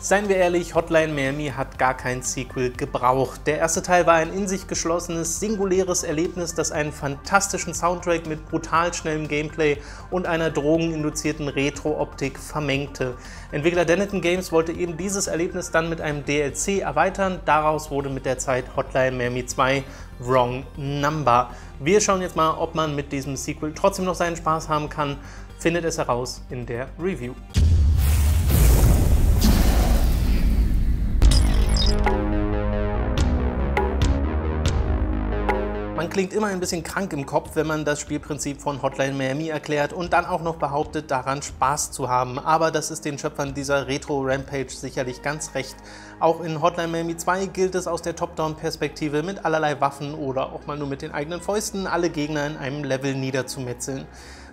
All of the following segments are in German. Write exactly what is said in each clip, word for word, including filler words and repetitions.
Seien wir ehrlich, Hotline Miami hat gar kein Sequel gebraucht. Der erste Teil war ein in sich geschlossenes, singuläres Erlebnis, das einen fantastischen Soundtrack mit brutal schnellem Gameplay und einer drogeninduzierten Retro-Optik vermengte. Entwickler Dennaton Games wollte eben dieses Erlebnis dann mit einem D L C erweitern. Daraus wurde mit der Zeit Hotline Miami zwei: Wrong Number. Wir schauen jetzt mal, ob man mit diesem Sequel trotzdem noch seinen Spaß haben kann. Findet es heraus in der Review. Man klingt immer ein bisschen krank im Kopf, wenn man das Spielprinzip von Hotline Miami erklärt und dann auch noch behauptet, daran Spaß zu haben. Aber das ist den Schöpfern dieser Retro-Rampage sicherlich ganz recht. Auch in Hotline Miami zwei gilt es aus der Top-Down-Perspektive mit allerlei Waffen oder auch mal nur mit den eigenen Fäusten alle Gegner in einem Level niederzumetzeln.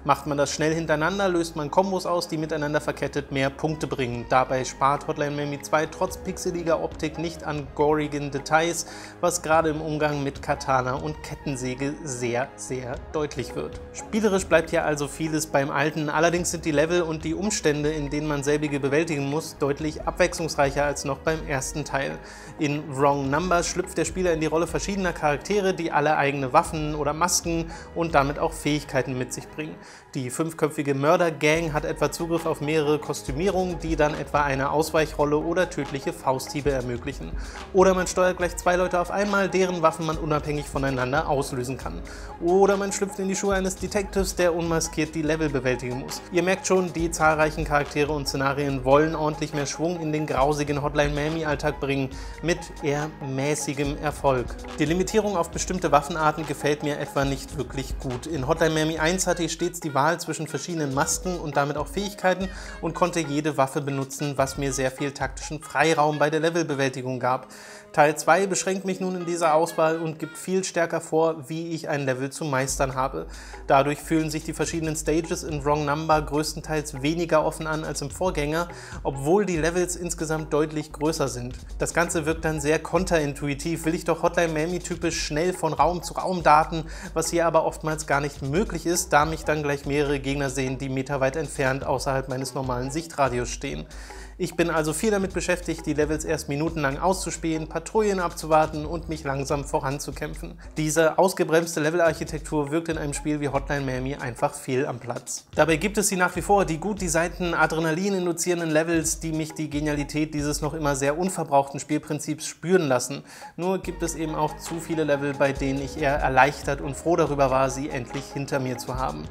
Macht man das schnell hintereinander, löst man Kombos aus, die miteinander verkettet mehr Punkte bringen. Dabei spart Hotline Miami zwei trotz pixeliger Optik nicht an gorigen Details, was gerade im Umgang mit Katana und Kettensäge sehr, sehr deutlich wird. Spielerisch bleibt hier also vieles beim Alten, allerdings sind die Level und die Umstände, in denen man selbige bewältigen muss, deutlich abwechslungsreicher als noch beim ersten Teil. In Wrong Number schlüpft der Spieler in die Rolle verschiedener Charaktere, die alle eigene Waffen oder Masken und damit auch Fähigkeiten mit sich bringen. Die fünfköpfige Murder Gang hat etwa Zugriff auf mehrere Kostümierungen, die dann etwa eine Ausweichrolle oder tödliche Fausthiebe ermöglichen. Oder man steuert gleich zwei Leute auf einmal, deren Waffen man unabhängig voneinander auslösen kann. Oder man schlüpft in die Schuhe eines Detectives, der unmaskiert die Level bewältigen muss. Ihr merkt schon, die zahlreichen Charaktere und Szenarien wollen ordentlich mehr Schwung in den grausigen Hotline Miami-Alltag bringen, mit eher mäßigem Erfolg. Die Limitierung auf bestimmte Waffenarten gefällt mir etwa nicht wirklich gut. In Hotline Miami eins hatte ich stets die die Wahl zwischen verschiedenen Masken und damit auch Fähigkeiten und konnte jede Waffe benutzen, was mir sehr viel taktischen Freiraum bei der Levelbewältigung gab. Teil zwei beschränkt mich nun in dieser Auswahl und gibt viel stärker vor, wie ich ein Level zu meistern habe. Dadurch fühlen sich die verschiedenen Stages in Wrong Number größtenteils weniger offen an als im Vorgänger, obwohl die Levels insgesamt deutlich größer sind. Das Ganze wirkt dann sehr konterintuitiv, will ich doch Hotline Miami typisch schnell von Raum zu Raum daten, was hier aber oftmals gar nicht möglich ist, da mich dann gleich mehrere Gegner sehen, die meterweit entfernt außerhalb meines normalen Sichtradius stehen. Ich bin also viel damit beschäftigt, die Levels erst minutenlang auszuspielen, Patrouillen abzuwarten und mich langsam voranzukämpfen. Diese ausgebremste Levelarchitektur wirkt in einem Spiel wie Hotline Miami einfach fehl am Platz. Dabei gibt es sie nach wie vor, die gut designten, adrenalin-induzierenden Levels, die mich die Genialität dieses noch immer sehr unverbrauchten Spielprinzips spüren lassen. Nur gibt es eben auch zu viele Level, bei denen ich eher erleichtert und froh darüber war, sie endlich hinter mir zu haben.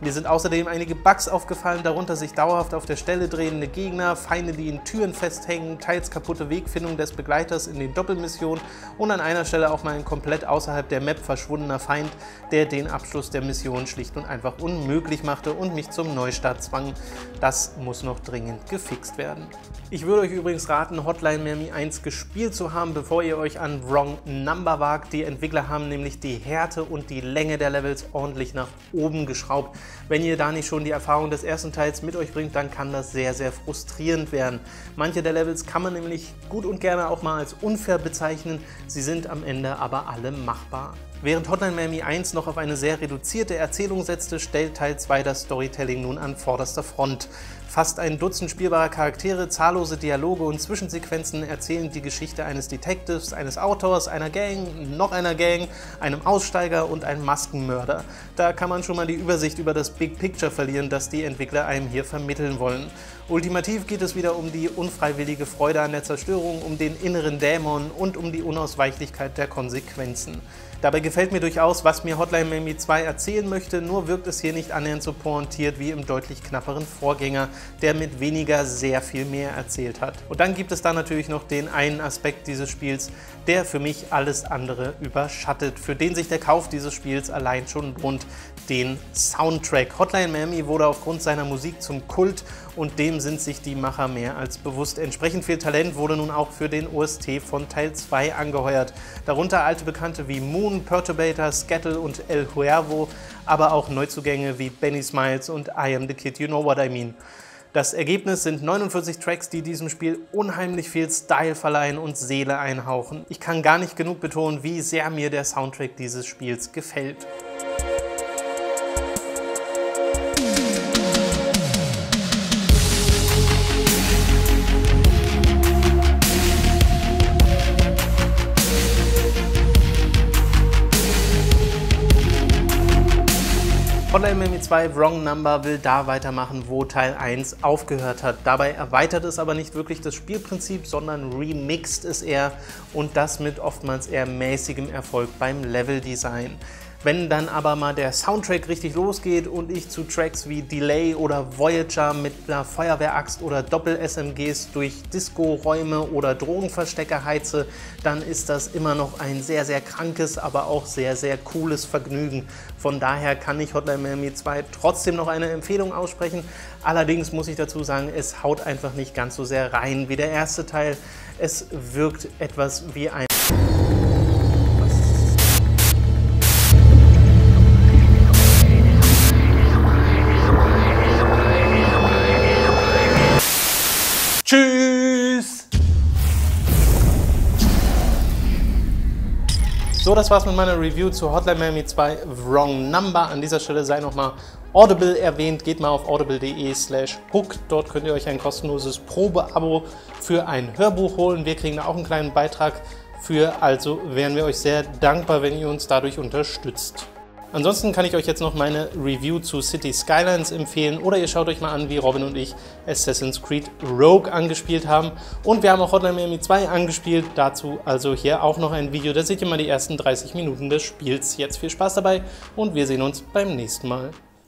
Mir sind außerdem einige Bugs aufgefallen, darunter sich dauerhaft auf der Stelle drehende Gegner, Feinde, die in Türen festhängen, teils kaputte Wegfindung des Begleiters in den Doppelmissionen und an einer Stelle auch mal ein komplett außerhalb der Map verschwundener Feind, der den Abschluss der Mission schlicht und einfach unmöglich machte und mich zum Neustart zwang. Das muss noch dringend gefixt werden. Ich würde euch übrigens raten, Hotline Miami eins gespielt zu haben, bevor ihr euch an Wrong Number wagt. Die Entwickler haben nämlich die Härte und die Länge der Levels ordentlich nach oben geschraubt. Wenn ihr da nicht schon die Erfahrung des ersten Teils mit euch bringt, dann kann das sehr, sehr frustrierend werden. Manche der Levels kann man nämlich gut und gerne auch mal als unfair bezeichnen, sie sind am Ende aber alle machbar. Während Hotline Miami eins noch auf eine sehr reduzierte Erzählung setzte, stellt Teil zwei das Storytelling nun an vorderster Front. Fast ein Dutzend spielbarer Charaktere, zahllose Dialoge und Zwischensequenzen erzählen die Geschichte eines Detectives, eines Autors, einer Gang, noch einer Gang, einem Aussteiger und einem Maskenmörder. Da kann man schon mal die Übersicht über das Big Picture verlieren, das die Entwickler einem hier vermitteln wollen. Ultimativ geht es wieder um die unfreiwillige Freude an der Zerstörung, um den inneren Dämon und um die Unausweichlichkeit der Konsequenzen. Dabei gefällt mir durchaus, was mir Hotline Miami zwei erzählen möchte, nur wirkt es hier nicht annähernd so pointiert wie im deutlich knapperen Vorgänger, der mit weniger sehr viel mehr erzählt hat. Und dann gibt es da natürlich noch den einen Aspekt dieses Spiels, der für mich alles andere überschattet, für den sich der Kauf dieses Spiels allein schon lohnt, den Soundtrack. Hotline Miami wurde aufgrund seiner Musik zum Kult und dem sind sich die Macher mehr als bewusst. Entsprechend viel Talent wurde nun auch für den O S T von Teil zwei angeheuert, darunter alte Bekannte wie Moon, Perturbator, Scattle und El Huervo, aber auch Neuzugänge wie Benny Smiles und I Am The Kid, You Know What I Mean. Das Ergebnis sind neunundvierzig Tracks, die diesem Spiel unheimlich viel Style verleihen und Seele einhauchen. Ich kann gar nicht genug betonen, wie sehr mir der Soundtrack dieses Spiels gefällt. Hotline Miami zwei Wrong Number will da weitermachen, wo Teil eins aufgehört hat. Dabei erweitert es aber nicht wirklich das Spielprinzip, sondern remixt es eher und das mit oftmals eher mäßigem Erfolg beim Leveldesign. Wenn dann aber mal der Soundtrack richtig losgeht und ich zu Tracks wie Delay oder Voyager mit einer Feuerwehraxt oder Doppel-S M Gs durch Disco-Räume oder Drogenverstecke heize, dann ist das immer noch ein sehr, sehr krankes, aber auch sehr, sehr cooles Vergnügen. Von daher kann ich Hotline Miami zwei trotzdem noch eine Empfehlung aussprechen. Allerdings muss ich dazu sagen, es haut einfach nicht ganz so sehr rein wie der erste Teil. Es wirkt etwas wie ein... So, das war's mit meiner Review zu Hotline Miami zwei Wrong Number. An dieser Stelle sei nochmal Audible erwähnt. Geht mal auf audible punkt de slash hook. Dort könnt ihr euch ein kostenloses Probeabo für ein Hörbuch holen. Wir kriegen da auch einen kleinen Beitrag für. Also wären wir euch sehr dankbar, wenn ihr uns dadurch unterstützt. Ansonsten kann ich euch jetzt noch meine Review zu Cities Skylines empfehlen oder ihr schaut euch mal an, wie Robin und ich Assassin's Creed Rogue angespielt haben. Und wir haben auch Hotline Miami zwei angespielt, dazu also hier auch noch ein Video. Da seht ihr mal die ersten dreißig Minuten des Spiels. Jetzt viel Spaß dabei und wir sehen uns beim nächsten Mal.